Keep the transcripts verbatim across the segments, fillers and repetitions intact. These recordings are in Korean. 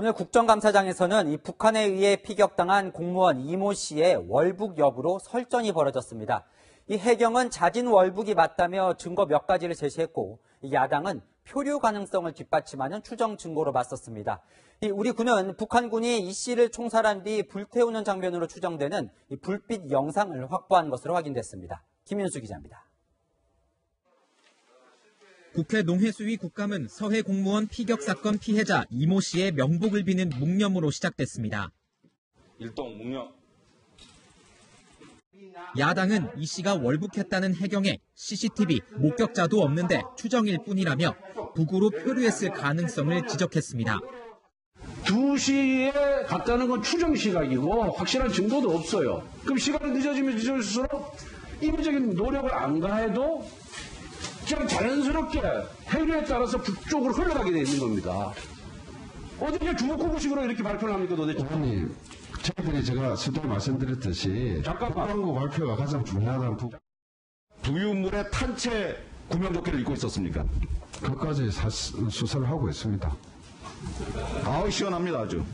오늘 국정감사장에서는 이 북한에 의해 피격당한 공무원 이모 씨의 월북 여부로 설전이 벌어졌습니다. 이 해경은 자진 월북이 맞다며 증거 몇 가지를 제시했고 야당은 표류 가능성을 뒷받침하는 추정 증거로 맞섰습니다. 이 우리 군은 북한군이 이 씨를 총살한 뒤 불태우는 장면으로 추정되는 이 불빛 영상을 확보한 것으로 확인됐습니다. 김윤수 기자입니다. 국회 농해수위 국감은 서해 공무원 피격 사건 피해자 이모 씨의 명복을 비는 묵념으로 시작됐습니다. 일동 묵념. 야당은 이 씨가 월북했다는 해경에 씨씨티비, 목격자도 없는데 추정일 뿐이라며 북으로 표류했을 가능성을 지적했습니다. 두 시에 갔다는 건 추정 시각이고 확실한 증거도 없어요. 그럼 시간이 늦어지면 늦어질수록 인위적인 노력을 안 가해도 그냥 자연스럽게 해류에 따라서 북쪽으로 흘러가게 되는 겁니다. 어떻게 주먹구구식으로 이렇게 발표를 합니까 도대체? 의원님, 최근에 제가 서두에 말씀드렸듯이 국방부 발표가 가장 중요하다는 부... 두유물의 탄체 구명조끼를 입고 있었습니까? 그것까지 사, 수사를 하고 있습니다. 아우 시원합니다 아주.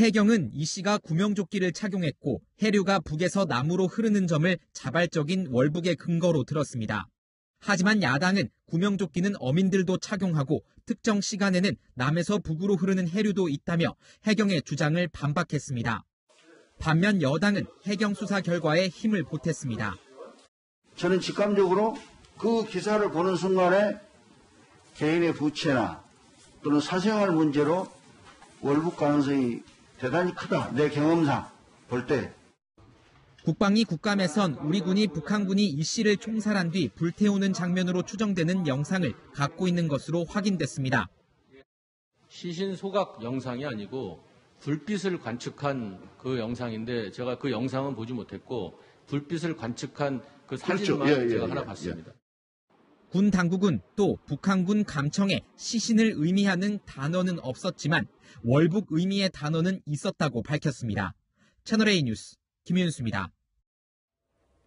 해경은 이 씨가 구명조끼를 착용했고 해류가 북에서 남으로 흐르는 점을 자발적인 월북의 근거로 들었습니다. 하지만 야당은 구명조끼는 어민들도 착용하고 특정 시간에는 남에서 북으로 흐르는 해류도 있다며 해경의 주장을 반박했습니다. 반면 여당은 해경 수사 결과에 힘을 보탰습니다. 저는 직감적으로 그 기사를 보는 순간에 개인의 부채나 또는 사생활 문제로 월북 가능성이 대단히 크다. 내 경험상 볼 때. 국방위 국감에선 우리 군이 북한군이 이 씨를 총살한 뒤 불태우는 장면으로 추정되는 영상을 갖고 있는 것으로 확인됐습니다. 시신 소각 영상이 아니고 불빛을 관측한 그 영상인데 제가 그 영상은 보지 못했고 불빛을 관측한 그 사진만 그렇죠. 예, 예, 제가 예, 하나 예, 봤습니다. 군 당국은 또 북한군 감청에 시신을 의미하는 단어는 없었지만 월북 의미의 단어는 있었다고 밝혔습니다. 채널A 뉴스 김윤수입니다.